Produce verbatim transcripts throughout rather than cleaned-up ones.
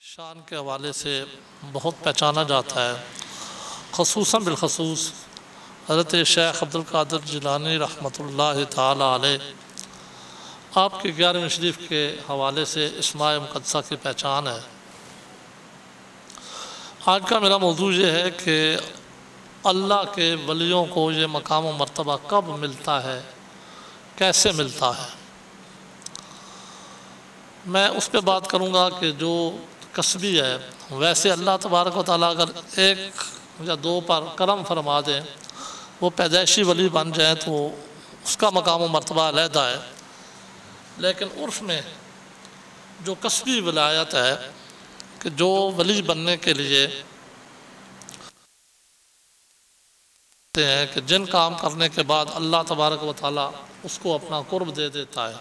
शान के हवाले से बहुत पहचाना जाता है, खसूसन बिलखसूस हज़रत शेख अब्दुल क़ादर जिलानी रहमतुल्लाह ताला अलैह आपके ग्यारहवीं शरीफ के हवाले से इस्माए मुक़द्दसा की पहचान है। आज का मेरा मौजू ये है कि अल्लाह के वलियों को ये मकाम व मर्तबा कब मिलता है, कैसे मिलता है। मैं उस पर बात करूँगा कि जो कसबी है, वैसे अल्लाह तबारक व तआला अगर एक या दो पर करम फरमा दें, वो पैदाइशी वली बन जाए तो उसका मकाम व मरतबा अलहदा है, लेकिन उर्फ़ में जो कसबी वलायत है कि जो वली बनने के लिए हैं कि जिन काम करने के बाद अल्लाह तबारक व तआला उसको अपना कुर्ब दे देता है,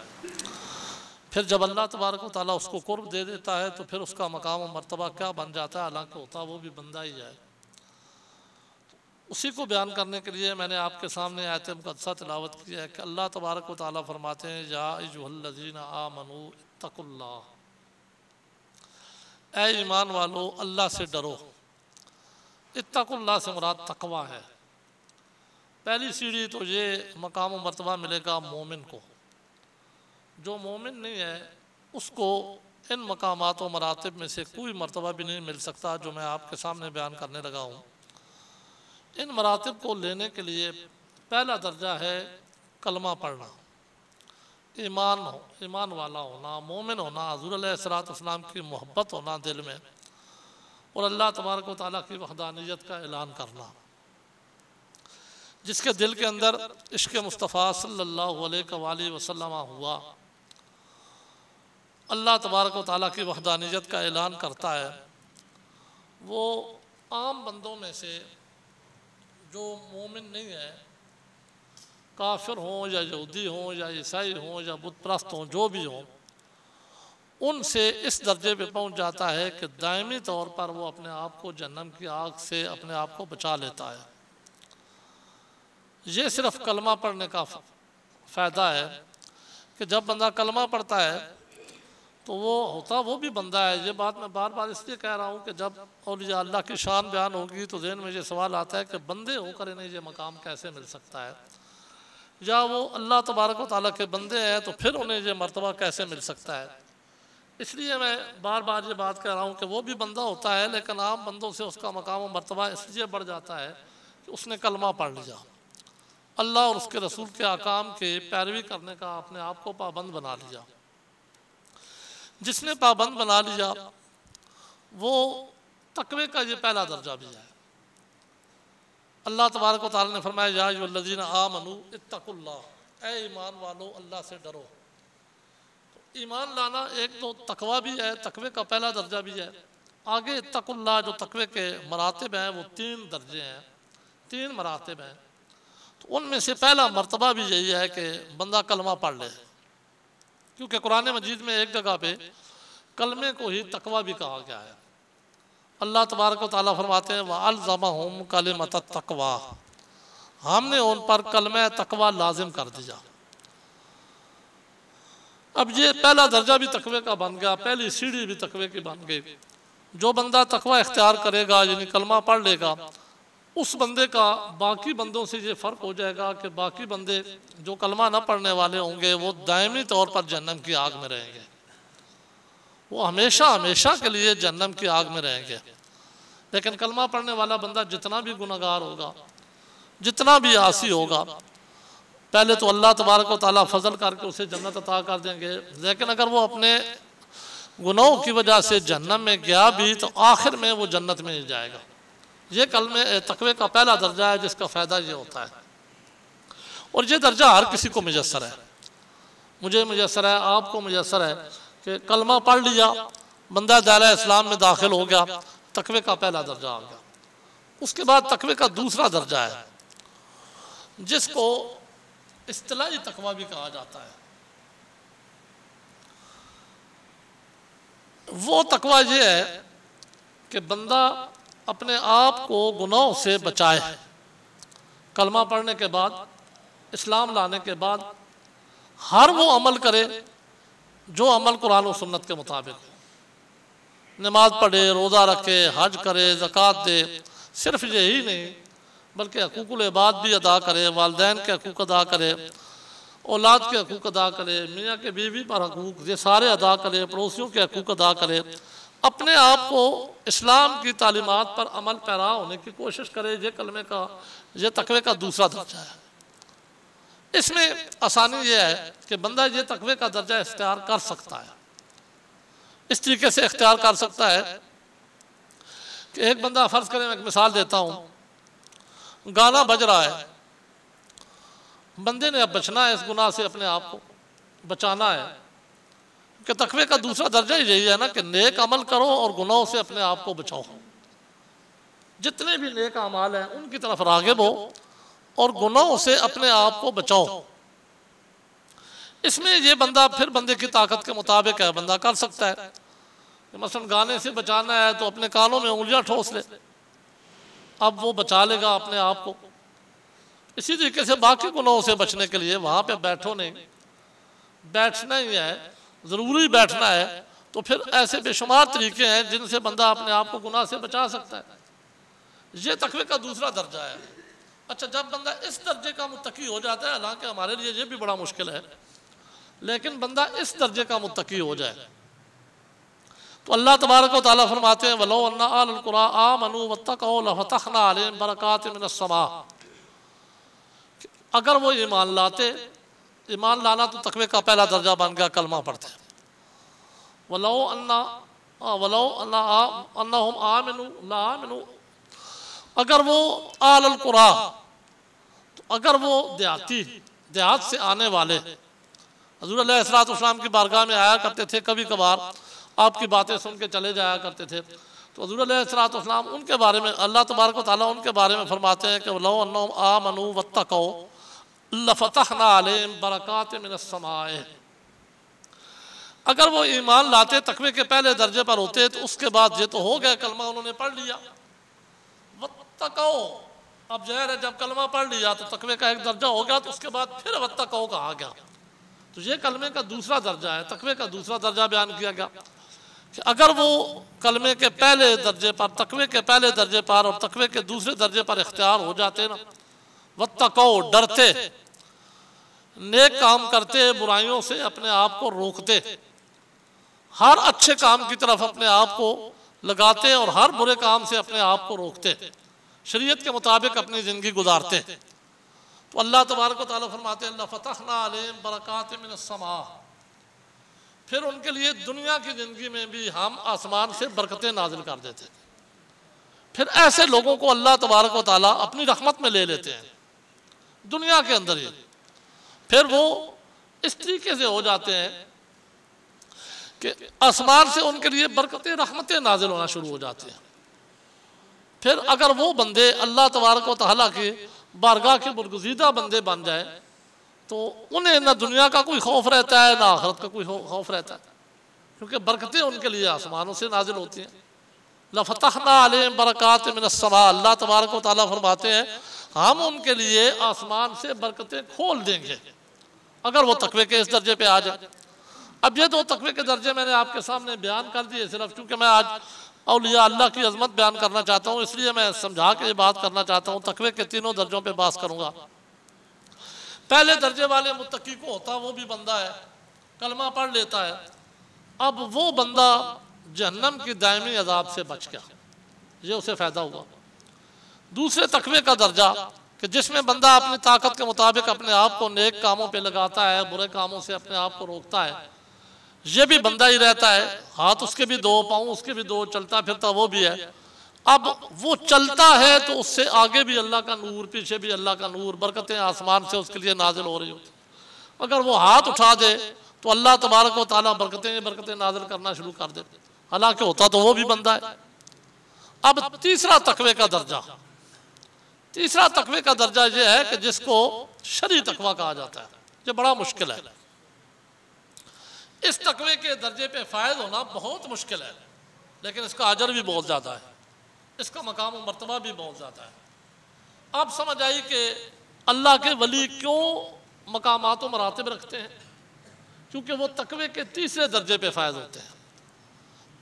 फिर जब अल्लाह तबारक व तआला उसको कुर्ब दे देता है तो फिर उसका मकाम और मर्तबा क्या बन जाता है, हालांकि होता वो भी बंदा ही है। उसी को बयान करने के लिए मैंने आपके सामने आयत मुक़द्दसा तिलावत की है कि अल्लाह तबारक व तआला फरमाते हैं, या अय्युहल्लज़ीना आमनू इत्तक़ुल्लाह, ऐ ईमान वालो अल्लाह से डरो। इत्तक़ुल्लाह से मुराद तकवा है। पहली सीढ़ी तो ये मकाम और मर्तबा मिलेगा मोमिन को। जो मोमिन नहीं है उसको इन मकामात और मरातब में से कोई मरतबा भी नहीं मिल सकता जो मैं आपके सामने बयान करने लगा हूँ। इन मरातब को लेने के लिए पहला दर्जा है कलमा पढ़ना, ईमान हो, ईमान वाला होना, मोमिन होना, हज़ूर अलैहिस्सलातु वस्सलाम की मोहब्बत होना दिल में, और अल्लाह तबारक व तआला की वहदानियत का ऐलान करना। जिसके दिल के अंदर इश्क़ मुस्तफ़ा सल्लल्लाहु अलैहि वसल्लम हुआ, अल्लाह तबारक व तआला की वहदानियत का ऐलान करता है, वो आम बंदों में से जो मोमिन नहीं है, काफिर हों या यहूदी हों या ईसाई हों या बुत परस्त हों, जो भी हों, उनसे इस दर्जे पे पहुंच जाता है कि दायमी तौर पर वो अपने आप को जहन्नम की आग से अपने आप को बचा लेता है। ये सिर्फ़ कलमा पढ़ने का फ़ायदा है कि जब बंदा कलमा पढ़ता है तो वो होता वो भी बंदा है। ये बात मैं बार बार इसलिए कह रहा हूँ कि जब औलिया अल्लाह की शान बयान होगी तो ज़हन में ये सवाल आता है कि बंदे होकर इन्हें ये मकाम कैसे मिल सकता है, या वो अल्लाह तबारक व तआला के बंदे हैं तो फिर उन्हें ये मर्तबा कैसे मिल सकता है। इसलिए मैं बार बार ये बात कह रहा हूँ कि वो भी बंदा होता है, लेकिन आम बंदों से उसका मकाम व मर्तबा इसलिए बढ़ जाता है कि उसने कलमा पढ़ लिया, अल्लाह और उसके रसूल के अहकाम की पैरवी करने का अपने आप को पाबंद बना लिया। जिसने पाबंद बना लिया वो तकवे का ये पहला दर्जा भी है। अल्लाह तबारक व तआला ने फरमाया, या अय्युहल्लज़ीना आमनू इत्तक़ुल्लाह, ऐ ईमान वालो अल्लाह से डरो। तो ईमान लाना एक तो तकवा भी है, तकवे का पहला दर्जा भी है। आगे इत्तक़ुल्लाह, जो तकवे के मरातब हैं वो तीन दर्जे हैं, तीन मरातब हैं। तो उनमें से पहला मरतबा भी यही है कि बंदा कलमा पढ़ ले, क्योंकि कुरान मजीद में एक जगह पे कलमे को ही तकवा भी कहा गया है। अल्लाह तबारक व तआला फरमाते हैं, वअल्ज़महुम कलिमत तकवा, हमने उन पर कलमा तकवा लाजिम कर दिया। अब ये पहला दर्जा भी तकवे का बन गया, पहली सीढ़ी भी तकवे की बन गई। जो बंदा तकवा इख्तियार करेगा यानी कलमा पढ़ लेगा, उस बंदे का बाकी बंदों से ये फ़र्क हो जाएगा कि बाकी बंदे जो कलमा ना पढ़ने वाले होंगे वो दायमी तौर पर जहन्नम की आग में रहेंगे, वो हमेशा हमेशा के लिए जहन्नम की आग में रहेंगे। लेकिन कलमा पढ़ने वाला बंदा जितना भी गुनहगार होगा, जितना भी आसी होगा, पहले तो अल्लाह तबारक व तआला फजल करके उसे जन्नत अता कर देंगे, लेकिन अगर वो अपने गुनाहों की वजह से जहन्नम में गया भी तो आखिर में वो जन्नत में ही जाएगा। ये कलमे तकवे का पहला दर्जा है, जिसका फ़ायदा ये होता है, और ये दर्जा हर किसी को मुयसर है, मुझे मुयसर है, आपको मुयसर है कि कलमा पढ़ लिया, बंदा दायरा इस्लाम में दाखिल हो गया, तकवे का पहला दर्जा आ गया। उसके बाद तकवे का दूसरा दर्जा है जिसको इस्तिलाही तकवा भी कहा जाता है। वो तकवा ये है कि बंदा अपने आप को गुनाहों से बचाए। कलमा पढ़ने के बाद, इस्लाम लाने के बाद, हर वो अमल करे जो अमल कुरान और सुन्नत के मुताबिक, नमाज पढ़े, रोज़ा रखे, हज करे, ज़कात दे, सिर्फ यही नहीं बल्कि हकूक़ुल इबाद भी अदा करे, वालदैन के हकूक़ अदा करे, औलाद के हकूक़ अदा करे, मियाँ के बीवी पर हकूक़ ये सारे अदा करे, पड़ोसियों के हकूक़ अदा करे, अपने आप को इस्लाम की तालीमात पर अमल पैरा होने की कोशिश करे। ये कलमे का, ये तकवे का दूसरा दर्जा है। इसमें आसानी यह है कि बंदा ये तकवे का दर्जा इख्तियार कर सकता है, इस तरीके से इख्तियार कर सकता है कि एक बंदा, फ़र्ज़ करें, मैं एक मिसाल देता हूँ, गाना बज रहा है, बंदे ने अब बचना है, इस गुनाह से अपने आप को बचाना है, कि तकवे का दूसरा दर्जा ही यही है ना कि नेक अमल करो और गुनाहों से अपने आप को बचाओ। जितने भी नेक अमाल हैं उनकी तरफ राग़िब हो और गुनाहों से अपने आप को बचाओ। इसमें ये बंदा, फिर बंदे की ताकत के मुताबिक है, बंदा कर सकता है। मसलन गाने से बचाना है तो अपने कानों में उंगलियां ठोस ले, अब वो बचा लेगा अपने आप को। इसी तरीके से बाकी गुनाहों से बचने के लिए वहाँ पे बैठो नहीं, बैठना ही है, ज़रूरी बैठना है। तो फिर ऐसे बेशुमार तरीके हैं जिनसे बंदा अपने आप को गुनाह से बचा सकता है। ये तकवे का दूसरा दर्जा है। अच्छा, जब बंदा इस दर्जे का मुत्तकी हो जाता है, हालांकि हमारे लिए ये भी बड़ा मुश्किल है, लेकिन बंदा इस दर्जे का मुत्तकी हो जाए तो अल्लाह तबारक व तआला फरमाते हैं, वलो अन्ना अहलुल कुरा आमनू वत्तकौ लफतहना अलैहिम बरकातिम मिनस समा। अगर वो ईमान लाते, ईमान लाना तो तकवे का पहला दर्जा बन गया, कलमा पढ़ते, वलो अन्ना वलो अन्ना अन्नहुम आमनू ला आमनू। अगर वो अहलुल कुरा, तो अगर वो देहाती, देहात से आने वाले, हज़रत अलैहिस्सलातु वस्सलाम की बारगाह में आया करते थे, कभी कभार आपकी बातें सुन के चले जाया करते थे, तो हज़रत अलैहिस्सलातु वस्सलाम उनके बारे में अल्लाह तबारक व तआला उनके बारे में फरमाते हैं कि लौ अन्नहुम आमनू वत्तकौ लफतहना अलैहिम बरकातिम मिनस समाए। अगर वो ईमान लाते, तकवे के पहले दर्जे पर होते, तो उसके बाद ये तो हो गया, कलमा उन्होंने पढ़ लिया, वत्तकौ, अब ज़ाहिर है जब कलमा पढ़ लिया तो तकवे का एक दर्जा हो गया, तो उसके बाद फिर वत्तकौ कहा गया। तो ये कलमे का दूसरा दर्जा है, तकवे का दूसरा दर्जा बयान किया गया कि अगर वो कलमे के पहले दर्जे पर, तकवे के पहले दर्जे पर और तकवे के दूसरे दर्जे पर इख्तियार हो जाते ना, वत्तको, डरते, नेक काम करते, बुराइयों से अपने आप को रोकते, हर अच्छे काम की तरफ अपने आप को लगाते और हर बुरे काम से अपने आप को रोकते, शरीयत के मुताबिक अपनी ज़िंदगी गुजारते, तो अल्लाह तबारक व तआला फरमाते हैं लफ़तहना अलैहिम बरकातिम मिनस समा। फिर उनके लिए दुनिया की ज़िंदगी में भी हम आसमान से बरकतें नाजिल कर देते हैं। फिर ऐसे लोगों को अल्लाह तबारक व तआला अपनी रहमत में ले लेते हैं, दुनिया के अंदर ही। फिर वो इस तरीके से हो जाते हैं कि आसमान से उनके लिए बरकतें, रहमतें नाजिल होना शुरू हो जाती हैं। फिर अगर वो बंदे अल्लाह तबारक व तआला के बारगाह के बरगुज़ीदा बंदे बन जाए तो उन्हें ना दुनिया का कोई खौफ रहता है, ना आखरत का कोई खौफ रहता है, क्योंकि बरकतें उनके लिए आसमानों से नाजिल होती हैं। लफ़तहना अलैहिम बरकातिम मिनस समा, अल्लाह तबारक व तआला फरमाते हैं हम उनके लिए आसमान से बरकतें खोल देंगे अगर वो तकवे के इस दर्जे पे आ जाए। अब ये दो तकवे के दर्जे मैंने आपके सामने बयान कर दिए, सिर्फ चूँकि मैं आज औलिया अल्लाह की अज़मत बयान करना चाहता हूँ, इसलिए मैं समझा के ये बात करना चाहता हूँ। तकवे के तीनों दर्जों पे बात करूँगा। पहले दर्जे वाले मुत्तकी को होता वो भी बंदा है, कलमा पढ़ लेता है, अब वो बंदा जहन्नम की दायमी अज़ाब से बच गया, ये उसे फ़ायदा हुआ। दूसरे तकवे का दर्जा कि जिसमें बंदा अपनी ताकत के मुताबिक अपने आप को नेक कामों पर लगाता है, बुरे कामों से अपने आप को रोकता है, ये भी बंदा ही रहता है, हाथ उसके भी दो, पाँव उसके भी दो, चलता फिरता वो भी है। अब वो चलता है तो उससे आगे भी अल्लाह का नूर, पीछे भी अल्लाह का नूर, बरकतें आसमान से उसके लिए नाजिल हो रही होती। अगर वो हाथ उठा दे तो अल्लाह तबारक व तआला बरकतें बरकतें नाजिल करना शुरू कर दे, हालांकि होता तो वो भी बंदा है। अब तीसरा तकवे का दर्जा, तीसरा तकवे का दर्जा ये है कि जिसको शरई तकवा कहा जाता है। ये बड़ा मुश्किल है, इस तकवे के दर्जे पे फायज होना बहुत मुश्किल है, लेकिन इसका अजर भी बहुत ज़्यादा है, इसका मकाम और मरतबा भी बहुत ज़्यादा है। अब समझ आई कि अल्लाह के वली क्यों मकामात और मरातब रखते हैं, क्योंकि वो तकवे के तीसरे दर्जे पे फायज होते हैं।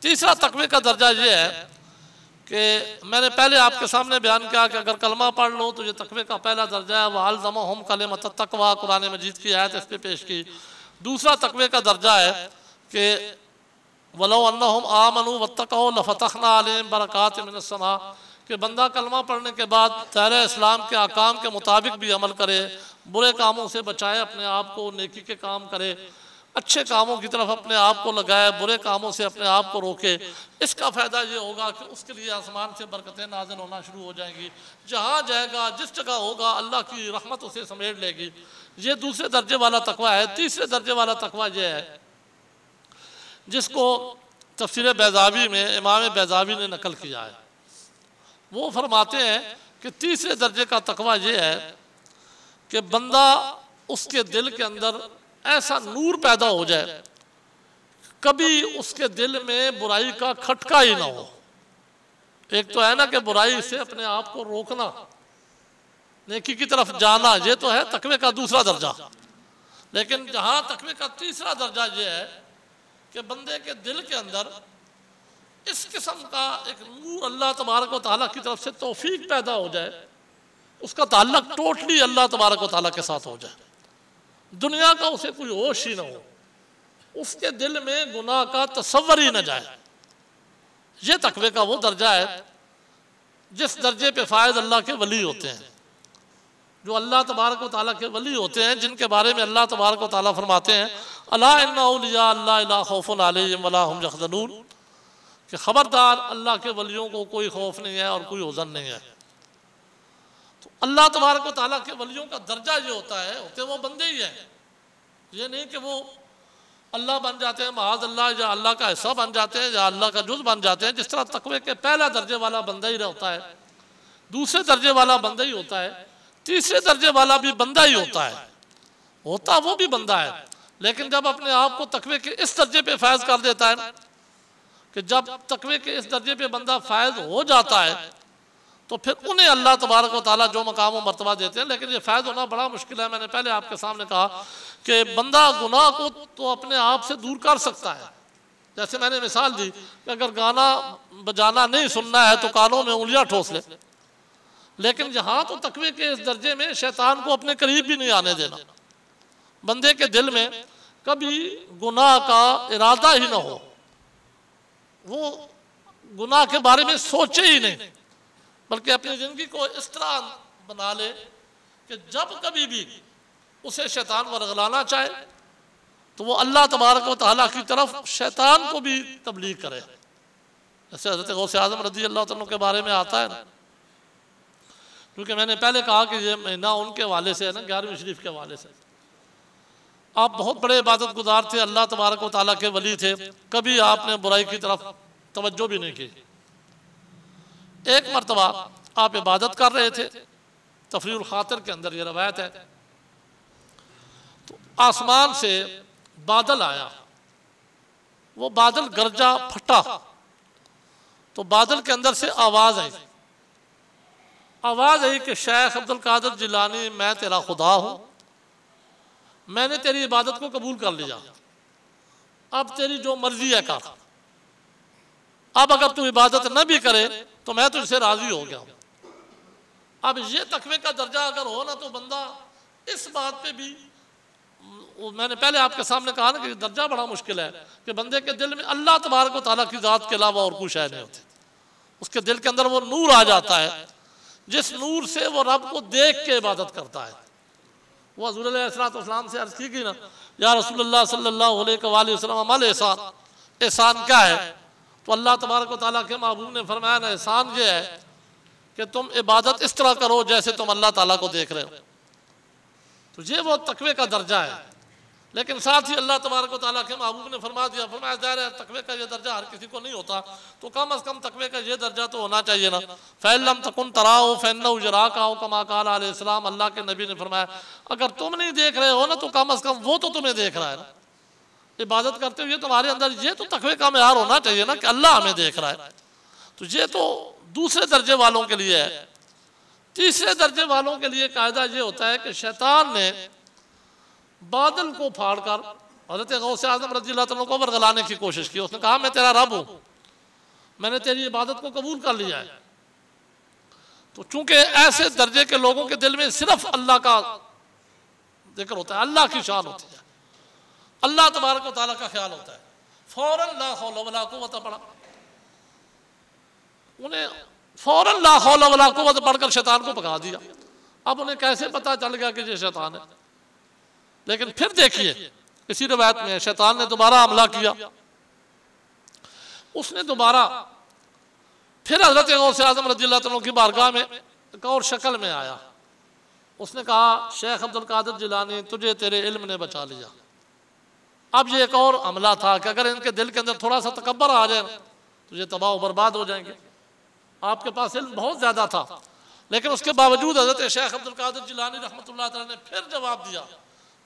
तीसरा तकवे का दर्जा ये है कि मैंने पहले आपके सामने बयान किया कि अगर कलमा पढ़ लूँ तो ये तकवे का पहला दर्जा है। वह अल्ज़मा हम कलिमत तकवा कुरान मजीद की आयत इस पर पेश की। दूसरा तकवे का दर्जा है कि वलो अन्नहुम आमनू वत्तकौ लफतहना अलैहिम बरकात मिनस्समा, कि बंदा कलमा पढ़ने के बाद दायरे इस्लाम के अहकाम के मुताबिक भी अमल करे, बुरे कामों से बचाए अपने आप को, नेकी के काम करे, अच्छे कामों की तरफ अपने आप को लगाए, बुरे कामों से अपने आप को रोके। इसका फ़ायदा ये होगा कि उसके लिए आसमान से बरकतें नाजिल होना शुरू हो जाएंगी। जहाँ जाएगा, जिस जगह होगा, अल्लाह की रहमत उसे समेट लेगी। ये दूसरे दर्जे वाला तकवा है। तीसरे दर्जे वाला तकवा ये है जिसको तफसीर बैजावी में इमाम बैजावी ने नकल किया है। वो फरमाते हैं कि तीसरे दर्जे का तकवा ये है कि बंदा उसके दिल के अंदर ऐसा नूर पैदा हो जाए कभी उसके दिल में बुराई का खटका ही ना हो। एक तो है ना कि बुराई से अपने आप को रोकना, नेकी की तरफ जाना, ये तो है तकवे का दूसरा दर्जा। लेकिन जहाँ तकवे का तीसरा दर्जा ये है कि बंदे के दिल के अंदर इस किस्म का एक नूर अल्लाह तबारक व तआला की तरफ से तौफीक पैदा हो जाए, उसका ताल्लुक टोटली अल्लाह तबारक व तआला के साथ हो जाए, दुनिया का उसे कोई होश ही ना हो, उसके दिल में गुनाह का तसव्वुर ही ना जाए। ये तकवे का वो दर्जा है जिस दर्जे पे फायज अल्लाह के वली होते हैं, जो अल्लाह तबारक व तआला के वली होते हैं, जिनके बारे में अल्लाह तबारक व तआला फरमाते हैं अला इन्ना औलिया अल्लाह ला खौफुन अलैहिम वला हुम यहज़नून, कि खबरदार अल्लाह के वलियों को कोई खौफ नहीं है और कोई हुज़न नहीं है। तो अल्लाह तबारक व तआला के वलियों का दर्जा ये होता है होते वो बंदे ही हैं, ये नहीं कि वो अल्लाह बन जाते हैं महाज अल्लाह, या अल्लाह का हिस्सा बन जाते हैं, या अल्लाह का जुज़ बन जाते हैं। जिस तरह तकवे के पहला दर्जे वाला बंदा ही रहता है, दूसरे दर्जे वाला बंदा ही होता है, तीसरे दर्जे वाला भी बंदा ही होता है, होता वो भी बंदा है, लेकिन जब अपने आप को तकवे के इस दर्जे पे फैज़ कर देता है कि जब तकवे के इस दर्जे पे बंदा फैज़ हो जाता है तो फिर उन्हें अल्लाह तबारक व तआला जो मकाम व मरतबा देते हैं। लेकिन ये फैज़ होना बड़ा मुश्किल है। मैंने पहले आपके सामने कहा कि बंदा गुनाह को तो अपने आप से दूर कर सकता है, जैसे मैंने मिसाल दी कि अगर गाना बजाना नहीं सुनना है तो कानों में उंगलियाँ ठोस ले, लेकिन यहाँ तो तकवे के इस दर्जे में शैतान को अपने करीब भी नहीं आने देना, बंदे के दिल में कभी गुनाह का इरादा ही ना हो, वो गुनाह के बारे में सोचे ही नहीं, बल्कि अपनी ज़िंदगी को इस तरह बना ले कि जब कभी भी उसे शैतान वरगलाना चाहे तो वो अल्लाह तबारक व तआला की तरफ शैतान को भी तबलीग करे। जैसे हज़रत गौसे आज़म रज़ी अल्लाह तआला के बारे में आता है ना, क्योंकि मैंने पहले कहा कि ये महीना उनके हवाले से है ना, ग्यारहवीं शरीफ के हवाले से। आप बहुत बड़े इबादत गुजार थे, अल्लाह तबारक व तआला के वली थे, कभी आपने बुराई की तरफ तवज्जो भी नहीं की। एक मरतबा आप इबादत कर रहे थे, तफरीहुल खातिर के अंदर ये रवायत है, तो आसमान से बादल आया, वो बादल गरजा फटा, तो बादल के अंदर से आवाज़ आई, आवाज़ आई कि शेख अब्दुल क़ादर जिलानी मैं तेरा खुदा हूँ, मैंने तेरी इबादत को कबूल कर लिया, अब तेरी जो मर्जी है कर, अब अगर तू इबादत न भी करे तो मैं तुझसे राज़ी हो गया हूँ। अब ये तकवे का दर्जा अगर हो ना तो बंदा इस बात पे भी, मैंने पहले आपके सामने कहा ना कि दर्जा बड़ा मुश्किल है कि बंदे के दिल में अल्लाह तबारक व तआला की ज़ात के अलावा और कुछ है नहीं होती, उसके दिल के अंदर वो नूर आ जाता है जिस नूर से वो रब को देख के इबादत करता है। वो हज़रत अलैहि सलाम से अर्ज़ की गई ना या रसूलुल्लाह सल्लल्लाहु अलैहि वसल्लम अमल एहसान, एहसान क्या है? तो अल्लाह तबारक व तआला के महबूब ने फरमाया ना एहसान ये है कि तुम इबादत इस तरह करो जैसे तुम अल्लाह ताला को देख रहे हो। तो ये वो तकवे का दर्जा है। लेकिन साथ ही अल्लाह तबारक व तआला के महबूब ने फरमा दिया, फरमाया ज़ाहिर है तकवे का ये दर्जा हर किसी को नहीं होता, तो कम अज़ कम तकवे का ये दर्जा तो होना चाहिए ना। फ़ैलम तकुन तराओ फ़ैन्नहु यराक औ कमा क़ाल अलैहिस्सलाम, अल्लाह के नबी ने फरमाया अगर तुम नहीं देख रहे हो ना तो कम अज़ कम वो तो तुम्हें देख रहा है ना, इबादत करते हुए तुम्हारे अंदर ये तो तकवे का मेयार होना चाहिए ना कि अल्लाह हमें देख रहा है। तो ये तो दूसरे दर्जे वालों के लिए है। तीसरे दर्जे वालों के लिए कायदा ये होता है कि शैतान ने बादल को फाड़ कर हज़रत गौसे आज़म रज़ियल्लाहु अन्हु को बरगलाने की कोशिश की। उसने कहा मैं तेरा रब हूँ, मैंने तेरी इबादत को कबूल कर लिया है। तो चूँकि ऐसे दर्जे के लोगों के दिल में सिर्फ अल्लाह का जिक्र होता है, अल्लाह की शान होती है, अल्लाह तबारक व तआला का ख्याल होता है, फ़ौरन ला हौल वला कुव्वत पढ़ा। उन्हें फ़ौरन ला हौल वला कुव्वत पढ़कर शैतान को भगा दिया। अब उन्हें कैसे पता चल गया कि ये शैतान है? लेकिन फिर देखिए इसी रिवायत में शैतान ने दोबारा हमला किया। उसने दोबारा फिर हज़रत गौसे आज़म रज़ियल्लाहु अन्हु की बारगाह में एक और शक्ल में आया। उसने कहा शेख अब्दुल क़ादर जिलानी, तुझे तेरे इल्म ने बचा लिया। अब ये एक और हमला था कि अगर इनके दिल के अंदर थोड़ा सा तकब्बर आ जाए तो ये तबाह व बर्बाद हो जाएंगे। आपके पास इल्म बहुत ज़्यादा था, लेकिन उसके बावजूद हज़रत शेख अब्दुल क़ादर जिलानी रहमतुल्लाह अलैह ने फिर जवाब दिया।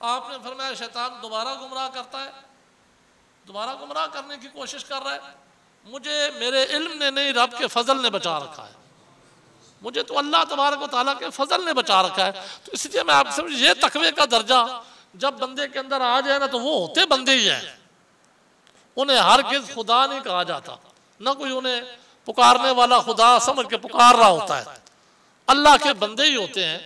आपने फरमाया शैतान दोबारा गुमराह करता है, दोबारा गुमराह करने की कोशिश कर रहा है। मुझे मेरे इल्म ने नहीं, रब के फजल ने बचा रखा है। मुझे तो अल्लाह तबारक व तआला के फजल ने बचा रखा है। तो इसलिए मैं आप समझ, ये तकवे का दर्जा जब बंदे के अंदर आ जाए ना तो वो होते बंदे ही हैं। उन्हें हर किस खुदा नहीं कहा जाता, ना कोई उन्हें पुकारने वाला खुदा समझ के पुकार रहा होता है, अल्लाह के बंदे ही होते हैं।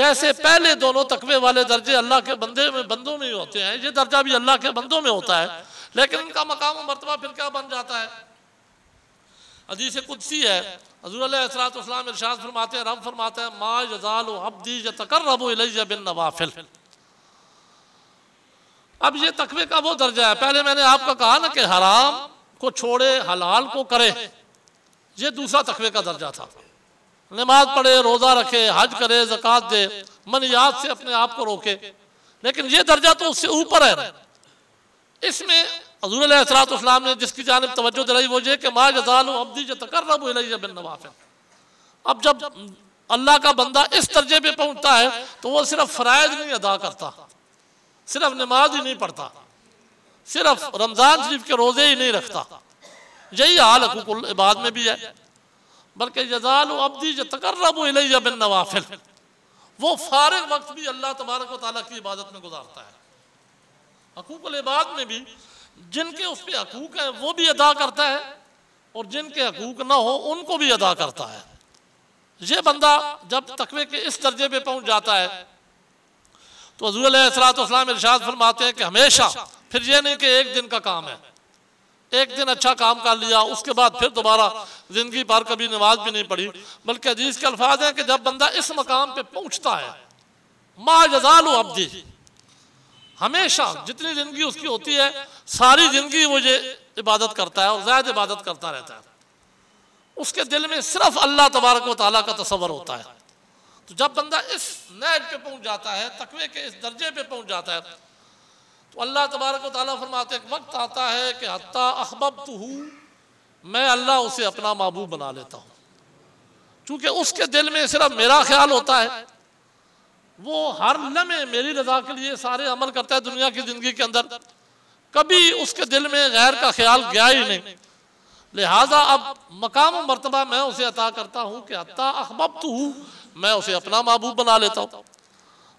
जैसे पहले दोनों तकवे वाले दर्जे अल्लाह के बंदे में बंदों में ही होते हैं, ये दर्जा भी अल्लाह के बंदों में होता है, लेकिन इनका मकाम और मर्तबा फिर क्या बन जाता है? हदीस-ए-कुदसी है, हुज़ूर अलैहिस्सलाम इरशाद फरमाते हैं, रब फरमाता है मा यज़ालु अब्दी यतक़र्रबु इलैया बिन्नवाफिल। अब ये तकवे का वो दर्जा है। पहले मैंने आपको कहा ना कि हराम को छोड़े हलाल को करे, ये दूसरा तकवे का दर्जा था। नमाज पढ़े, रोज़ा रखे, हज करे, ज़कात दे, मनियात से अपने आप को रोके, लेकिन ये दर्जा तो उससे ऊपर है। इसमें हुज़ूर अलैहिस्सलाम ने जिसकी जानिब तवज्जो दिलाई वो ये कि मा यज़ालु अब्दी यतक़र्रबु इलैया बिन्नवाफिल। अब जब अल्लाह का बंदा इस दर्जे पे पहुँचता है तो वो सिर्फ फ़राइज़ नहीं अदा करता, सिर्फ नमाज ही नहीं पढ़ता, सिर्फ रमज़ान शरीफ के रोज़े ही नहीं रखता। यही हाल हुकूक़ुल इबाद में भी है, बल्कि यज़ालु अब्दी यतक़र्रबु इलैया बिन्नवाफिल। वो फारिग वक्त भी अल्लाह तबारक व तआला की इबादत में गुजारता है। हकूक़ुल इबाद में भी जिनके उस पर हकूक़ हैं वो भी अदा करता है, और जिनके हकूक़ ना हो उनको भी अदा करता है। ये बंदा जब तकवे के इस दर्जे पर पहुँच जाता है तो हुज़ूर अलैहिस्सलाम इरशाद फरमाते हैं कि हमेशा, फिर ये नहीं कि एक दिन का काम है, एक दिन अच्छा काम कर लिया उसके बाद फिर दोबारा जिंदगी भर कभी नमाज भी नहीं पढ़ी, बल्कि हदीस के अल्फाज हैं कि जब बंदा इस मकाम पे पहुंचता है मा यज़ालु अब्दी, हमेशा जितनी जिंदगी उसकी होती है सारी जिंदगी वो ये इबादत करता है और ज़ायद इबादत करता रहता है। उसके दिल में सिर्फ अल्लाह तबारक व तआला का तसव्वुर होता है। तो जब बंदा इस नेज पे पहुंच जाता है, तकवे के इस दर्जे पे पहुंच जाता है, तो अल्लाह तबारक व तआला फरमाते एक वक्त आता है कि हत्ता अहबब्तुहू, मैं अल्लाह उसे अपना महबूब बना लेता हूँ। चूँकि उसके दिल में सिर्फ मेरा ख्याल होता है, वो हर लम्हे मेरी रजा के लिए सारे अमल करता है। दुनिया की ज़िंदगी के अंदर कभी उसके दिल में गैर का ख्याल गया ही नहीं। लिहाजा अब मकाम और मर्तबा मैं उसे अता करता हूँ कि हत्ता अहबब्तुहू, मैं उसे अपना महबूब बना लेता हूँ।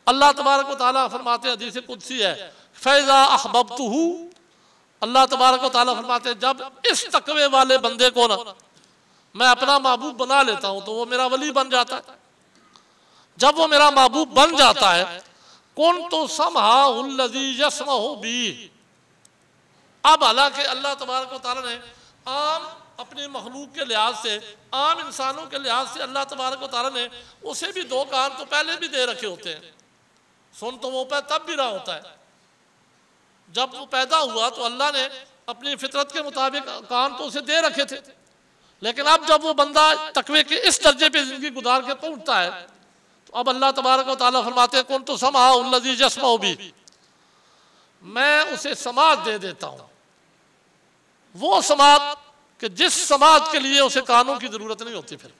अल्लाह तबारक व तआला फरमाते हैं, हदीस कुदसी है, फैज़ा अहबब्तुहू, अल्लाह तबारक व तआला फरमाते हैं जब इस तकवे वाले बंदे को ना मैं अपना महबूब बना लेता हूँ तो वो मेरा वली बन जाता है। जब वो मेरा महबूब बन जाता है, कौन तो समहाउल्लज़ी यसमहु बी, अब हालांकि अल्लाह तबारक व तआला ने आम अपने मखलूक के लिहाज से, आम इंसानों के लिहाज से अल्लाह तबारक व तआला ने उसे भी दो कान तो पहले भी दे रखे होते हैं, सुन तो वो पे तब भी रहा होता है। जब वो पैदा हुआ तो अल्लाह ने अपनी फितरत के मुताबिक कान तो उसे दे रखे थे, लेकिन अब जब वो बंदा तकवे के इस दर्जे पे जिंदगी गुजार के पहुँचता है तो अब अल्लाह तबारक व तआला फरमाते हैं कुन तो समअहुल्लज़ी यसमअु बी, मैं उसे समात दे देता हूँ, वो समात कि जिस समाज के लिए उसे कानों की जरूरत नहीं होती। फिर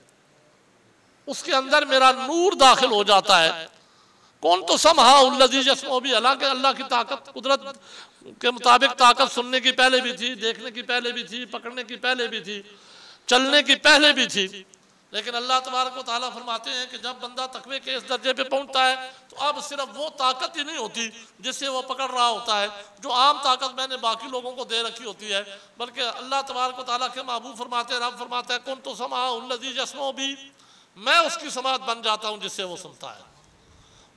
उसके अंदर मेरा नूर दाखिल हो जाता है। कौन तो समहाउल्लज़ी यसमअु बी, हालांकि अल्लाह की ताकत कुदरत के मुताबिक ताकत सुनने की पहले भी थी, देखने की पहले भी थी, पकड़ने की पहले भी थी, चलने की पहले भी थी, लेकिन अल्लाह तबारक व तआला फरमाते हैं कि जब बंदा तकवे के इस दर्जे पे पहुंचता है तो अब सिर्फ वो ताकत ही नहीं होती जिससे वो पकड़ रहा होता है, जो आम ताकत मैंने बाकी लोगों को दे रखी होती है, बल्कि अल्लाह तबारक व तआला के महबूब फरमाते हैं, रब फरमाता है कुन तो समा उल्लज़ी यसमऊ बी, मैं उसकी समात बन जाता हूँ जिससे वो सुनता है,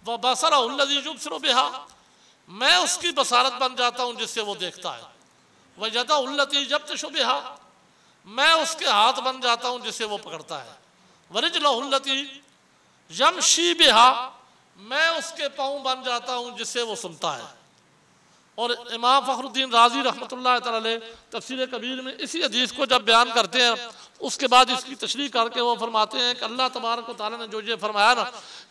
व बसरा उल्लज़ी युबसिरु बिहा, मैं उसकी बसारत बन जाता हूँ जिससे वो देखता है, व यदा उल्लज़ी यबतशु बिहा, मैं उसके हाथ बन जाता हूँ जिससे वो पकड़ता है, वरिजलहुल्लती यमशी बिहा, मैं उसके पाँव बन जाता हूँ जिससे वो सुनता है। और इमाम फखरुद्दीन राजी रहमतुल्लाह तआला अलैह तफसीर कबीर में इसी हदीस को जब बयान करते हैं उसके बाद इसकी तशरीह करके वो फरमाते हैं कि अल्लाह तबारक व तआला ने जो ये फरमाया ना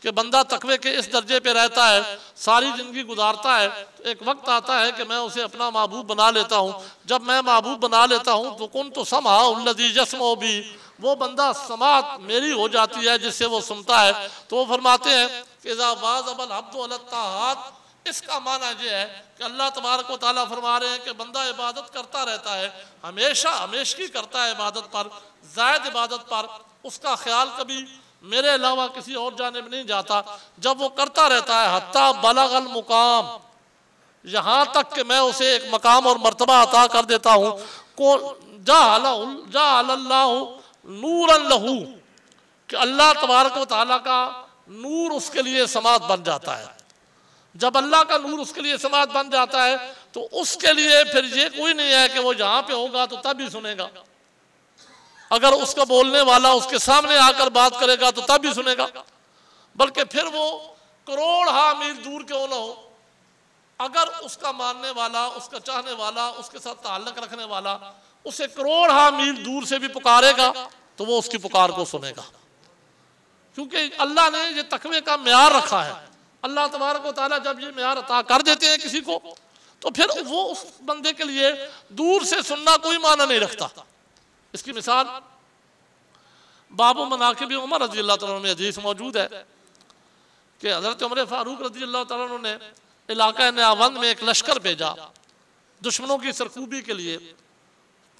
कि बंदा तकवे के इस दर्जे पे रहता है, सारी ज़िंदगी गुजारता है, तो एक वक्त आता है कि मैं उसे अपना महबूब बना लेता हूँ। जब मैं महबूब बना लेता हूँ तो कुन तो समा उल्लज़ी यसमऊ बी, वो बंदा समात मेरी हो जाती है जिससे वो सुनता है। तो वो फरमाते हैं कि इज़ा वाज़बल अब्दु अला ताआत, इसका माना ये है कि अल्लाह तबारक व तआला फरमा रहे हैं कि बंदा इबादत करता रहता है, हमेशा हमेशगी करता है इबादत पर, जायद इबादत पर, उसका ख्याल कभी मेरे अलावा किसी और जानिब नहीं जाता। जब वो करता रहता है हत्ता बलगल मुकाम, यहाँ तक कि मैं उसे एक मकाम और मरतबा अता कर देता हूँ, को जा नूरन लहू, कि अल्लाह तबारक व तआला का नूर उसके लिए समात बन जाता है। जब अल्लाह का नूर उसके लिए समात बन जाता है तो उसके लिए फिर ये कोई नहीं है कि वो यहाँ पे होगा तो तब ही सुनेगा, अगर उसका बोलने वाला उसके सामने आकर बात करेगा तो तब ही सुनेगा, बल्कि फिर वो करोड़ हा मील दूर क्यों ना हो, अगर उसका मानने वाला, उसका चाहने वाला, उसके साथ ताल्लुक़ रखने वाला उसे करोड़ हा मील दूर से भी पुकारेगा तो वो उसकी पुकार को सुनेगा, क्योंकि अल्लाह ने ये तकवे का म्यार रखा है। अल्लाह तबारक व तआला जब ये म्यार अता कर देते हैं किसी को तो फिर वो उस बंदे के लिए दूर से सुनना कोई माना नहीं रखता। इसकी मिसाल बाबू मनाकिब उमर रजी अल्लाह तआला में हदीस मौजूद है कि हज़रत उम्र फारूक रजी अल्लाह तआला ने इलाका नेवंद में एक लश्कर भेजा दुश्मनों की सरकूबी के लिए,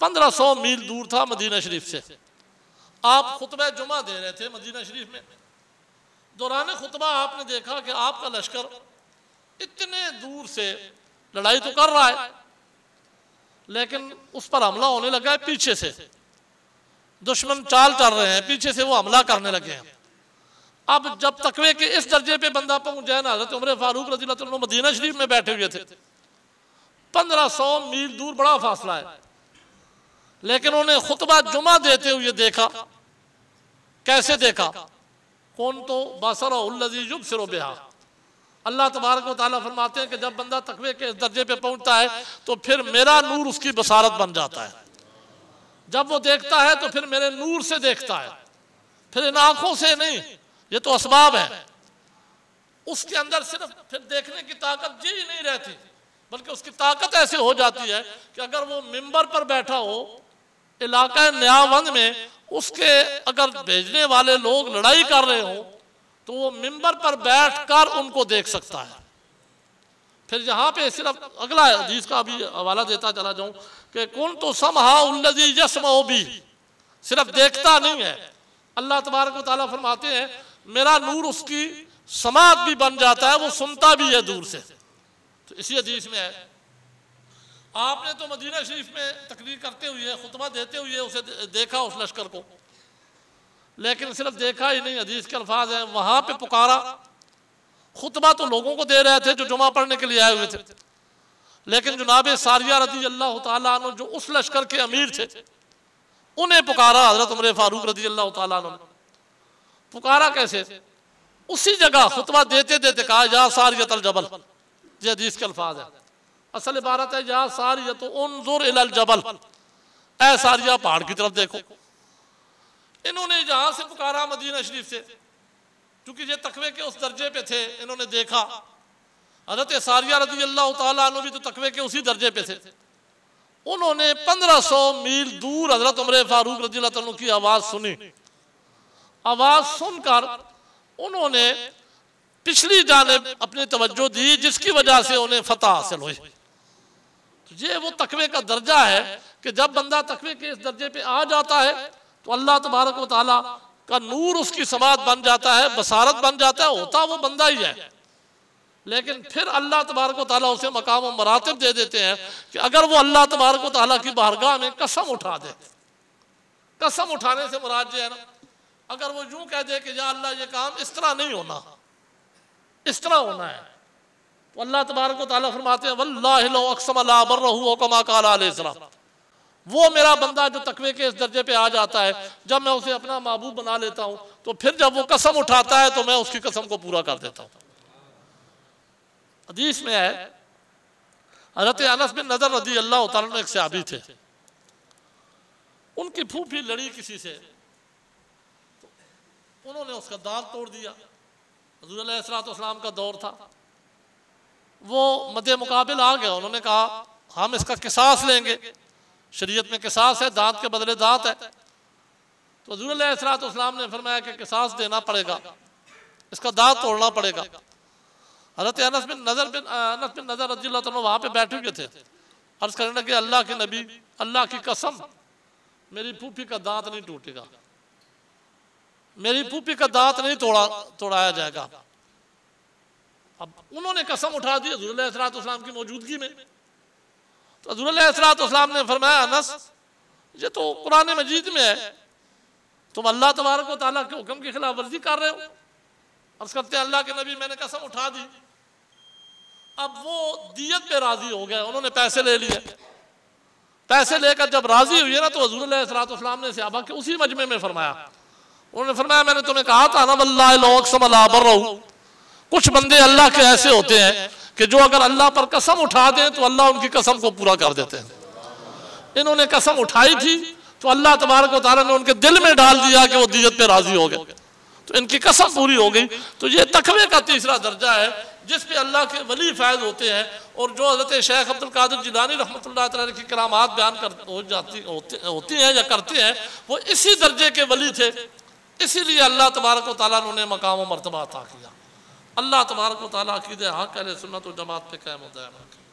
पंद्रह सौ मील दूर था मदीना शरीफ से। आप खुतबा जुमा दे रहे थे मदीना शरीफ में, दौरान खुतबा आपने देखा कि आपका लश्कर इतने दूर से लड़ाई तो कर रहा है लेकिन उस पर हमला होने लगा है पीछे से, दुश्मन चाल चल रहे हैं, पीछे से वो हमला करने लगे हैं। अब जब तकवे के इस दर्जे पे बंदा पहुंच जाए ना, हज़रत उमर फारूक रज़ी अल्लाह तआला मदीना शरीफ में बैठे हुए थे, पंद्रह सौ मील दूर, बड़ा फासला है, लेकिन उन्हें खुतबा जुमा देते हुए देखा। कैसे देखा? कौन तो बसर उल्लज़ी युबसिरु बिहा, अल्लाह तबारक व तआला फरमाते हैं कि जब बंदा तकवे के दर्जे पे पहुंचता है तो फिर मेरा नूर उसकी बसारत बन जाता है, जब वो देखता है तो फिर मेरे नूर से देखता है, फिर इन आँखों से नहीं, ये तो असबाब है, उसके अंदर सिर्फ फिर देखने की ताकत जी नहीं रहती, बल्कि उसकी ताकत ऐसे हो जाती है कि अगर वो मिंबर पर बैठा हो इलाका न्यावंद में, उसके अगर भेजने वाले लोग लड़ाई कर रहे हो तो वो मिंबर पर बैठकर उनको देख सकता है। फिर यहाँ पे सिर्फ अगला हदीस का अभी हवाला देता चला जाऊँ कि कौन तो समहा उल्लज़ी यसमऊ बी, सिर्फ देखता नहीं है, अल्लाह तबारक व तआला फरमाते हैं मेरा नूर उसकी समात भी बन जाता है, वो सुनता भी है दूर से। तो इसी हदीस में है आपने तो मदीना शरीफ में तकरीर करते हुए, खुतबा देते हुए उसे देखा, उस लश्कर को, लेकिन सिर्फ देखा ही नहीं, हदीस के अल्फाज हैं, वहाँ पे पुकारा। खुतबा तो लोगों को दे रहे थे जो जुमा पढ़ने के लिए आए हुए थे, लेकिन जनाब सारिया रजी अल्लाह तआला अन्हु जो उस लश्कर के अमीर थे उन्हें पुकारा हज़रत उमर फारूक रजी अल्लाह तआला अन्हु ने। पुकारा कैसे? उसी जगह खुतबा देते देते कहा या सारियतल जबल, ये हदीस के अल्फाज है, असल इबारत है या सारिया तो उन्जुर इलल जबल, ऐ सारिया पहाड़ की तरफ देखो। इन्होंने जहाँ से पुकारा मदीना शरीफ से, क्योंकि ये तकवे के उस दर्जे पे थे, इन्होंने देखा। हज़रत सारिया रज़ी अल्लाह तआला अन्हा भी तो तकवे के उसी दर्जे पे थे, उन्होंने पंद्रह सौ मील दूर हज़रत उमर फारूक रज़ी अल्लाह तआला अन्हु की आवाज़ सुनी। आवाज़ सुनकर उन्होंने पिछली जानेब अपनी तवज्जो दी, जिसकी वजह से उन्हें फतह हासिल हुई। ये वो तकवे का दर्जा है कि जब बंदा तकवे के इस दर्जे पे आ जाता है तो अल्लाह तबारक व तआला का नूर उसकी समात बन जाता है, बसारत बन जाता है, होता वो बंदा ही है। लेकिन फिर अल्लाह तबारक व तआला उसे मकाम और मरातब दे देते हैं कि अगर वो अल्लाह तबारक व तआला की बारगाह में कसम उठा दे, कसम उठाने से मुराद जो है ना, अगर वो यूँ कह दे कि या अल्लाह ये काम इस तरह नहीं होना, इस तरह होना है, तो अल्लाह तबारक व तआला फरमाते हैं वल्लाहि लौ अक़सम ला बर्रहु कमा क़ाला अलैहिस्सलाम, वो मेरा बंदा जो तकवे के इस दर्जे पे आ जाता है, जब मैं उसे अपना महबूब बना लेता हूँ तो फिर जब वो कसम उठाता है तो मैं उसकी कसम को पूरा कर देता हूँ। हदीस में है हज़रत अनस बिन नज़र रज़ी अल्लाह तआला अन्हु एक सहाबी थे, उनकी फूफी लड़ी किसी से, तो उन्होंने उसका दांत तोड़ दिया। हुज़ूर अलैहिस्सलाम का दौर था, वो मध्य मुकाबिल आ गया, उन्होंने कहा हम इसका किसास लेंगे, शरीयत में किसास है, दांत के बदले दांत है। तो हज़ूर अलैहिस्सलाम ने फरमाया कि किसास देना पड़ेगा, इसका दांत तोड़ना पड़ेगा। हज़रत अनस बिन नज़र बिन अनस बिन नज़र रज़ियल्लाहु तआला अन्हु वहाँ पे बैठे हुए थे, अर्ज़ करने लगे अल्लाह के नबी अल्लाह की कसम मेरी फूफी का दांत नहीं टूटेगा, मेरी फूफी का दांत नहीं तोड़ा तोड़ाया जाएगा। अब उन्होंने कसम उठा दी हज़ूर अलैहिस्सलाम की मौजूदगी में। तो हज़रत अलैहिस्सलाम ने फरमाया अनस ये तो कुरान मजीद में है, तुम अल्लाह तबारक व तआला के हुक्म की खिलाफ वर्जी कर रहे हो। अर्ज़ करते हैं अल्लाह के नबी मैंने कसम उठा दी। अब वो दियत पे राजी हो गए, उन्होंने पैसे ले लिए, पैसे लेकर जब राजी हुए ना तो हज़रत अलैहिस्सलाम ने सहाबा के उसी मजमे में फरमाया, उन्होंने फरमाया मैंने तुम्हें कहा था ना वल्लाहि लौ अक़सम ला बर्रहु, कुछ बंदे अल्लाह के ऐसे होते हैं कि जो अगर अल्लाह पर कसम उठा दें तो अल्लाह उनकी कसम को पूरा कर देते हैं। इन्होंने कसम उठाई थी तो अल्लाह तबारक व तआला ने उनके दिल में डाल दिया कि वो दियत पे राजी हो गए, तो इनकी कसम पूरी हो गई। तो ये तकवे का तीसरा दर्जा है जिस पे अल्लाह के वली फैज़ होते हैं। और जो हज़रत शेख अब्दुल क़ादर जिलानी रहमतुल्लाह तआला की करामात बयान कर हो जाती होती, होती हैं या करते हैं, वो इसी दर्जे के वली थे, इसीलिए अल्लाह तबारक व तआला ने उन्हें मकाम व मरतबा अता किया। अल्लाह तबारक व तआला अक़ीदे हक़ अहले सुन्नत व जमात पे कायम व दायम रखे।